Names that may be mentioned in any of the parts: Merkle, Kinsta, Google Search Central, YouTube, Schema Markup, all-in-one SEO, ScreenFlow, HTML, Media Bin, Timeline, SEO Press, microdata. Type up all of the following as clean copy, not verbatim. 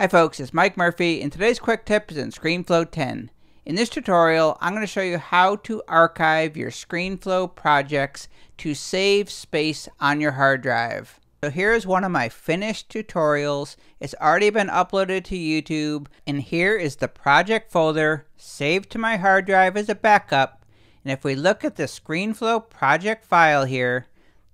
Hi folks, it's Mike Murphy, and today's quick tip is in ScreenFlow 10. In this tutorial, I'm going to show you how to archive your ScreenFlow projects to save space on your hard drive. So here's one of my finished tutorials. It's already been uploaded to YouTube, and here is the project folder saved to my hard drive as a backup. And if we look at the ScreenFlow project file here,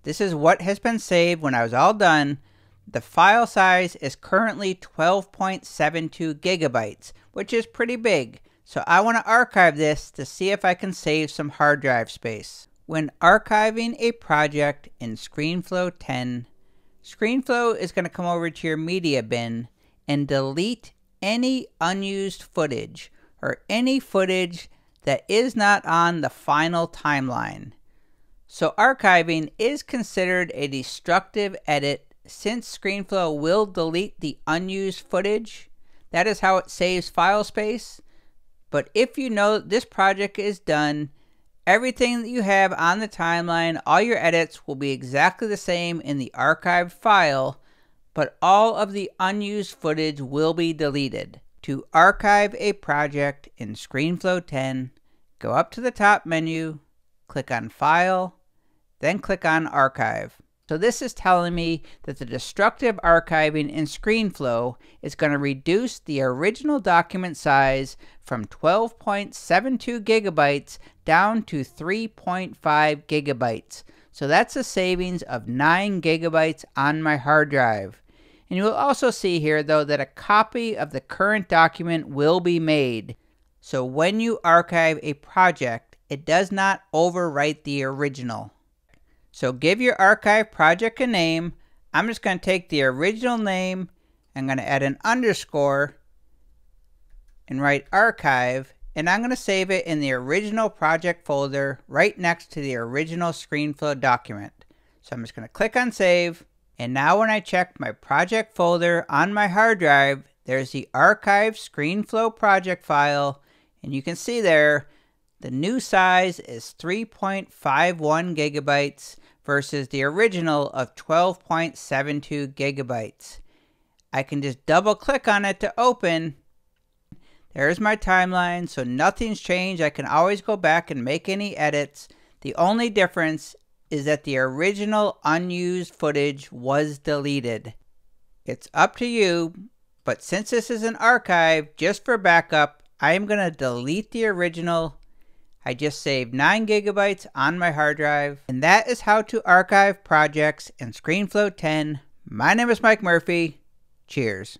this is what has been saved when I was all done. The file size is currently 12.72 gigabytes, which is pretty big. So I want to archive this to see if I can save some hard drive space. When archiving a project in ScreenFlow 10, ScreenFlow is going to come over to your Media Bin and delete any unused footage or any footage that is not on the final timeline. So archiving is considered a destructive edit since ScreenFlow will delete the unused footage. That is how it saves file space. But if you know this project is done, everything that you have on the timeline, all your edits will be exactly the same in the archived file, but all of the unused footage will be deleted. To archive a project in ScreenFlow 10, go up to the top menu, click on File, then click on Archive. So this is telling me that the destructive archiving in ScreenFlow is going to reduce the original document size from 12.72 gigabytes down to 3.5 gigabytes. So that's a savings of 9 gigabytes on my hard drive. And you will also see here though that a copy of the current document will be made. So when you archive a project, it does not overwrite the original. So give your archive project a name. I'm just going to take the original name. I'm going to add an underscore and write archive. And I'm going to save it in the original project folder right next to the original ScreenFlow document. So I'm just going to click on save. And now when I check my project folder on my hard drive, there's the archive ScreenFlow project file. And you can see there, the new size is 3.51 gigabytes versus the original of 12.72 gigabytes. I can just double click on it to open. There's my timeline, so nothing's changed. I can always go back and make any edits. The only difference is that the original unused footage was deleted. It's up to you, but since this is an archive, just for backup, I am going to delete the original. I just saved 9 gigabytes on my hard drive. And that is how to archive projects in ScreenFlow 10. My name is Mike Murphy. Cheers.